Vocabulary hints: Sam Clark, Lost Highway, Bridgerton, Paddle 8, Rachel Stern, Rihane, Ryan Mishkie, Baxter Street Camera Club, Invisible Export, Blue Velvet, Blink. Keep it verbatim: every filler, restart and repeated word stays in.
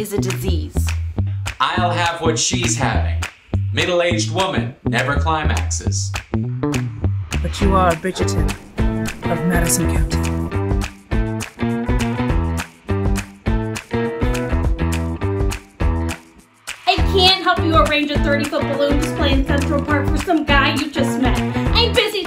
is a disease. I'll have what she's having. Middle-aged woman never climaxes. But you are a Bridgerton of Madison County. I can't help you arrange a thirty-foot balloon display in Central Park for some guy you just met. I'm busy.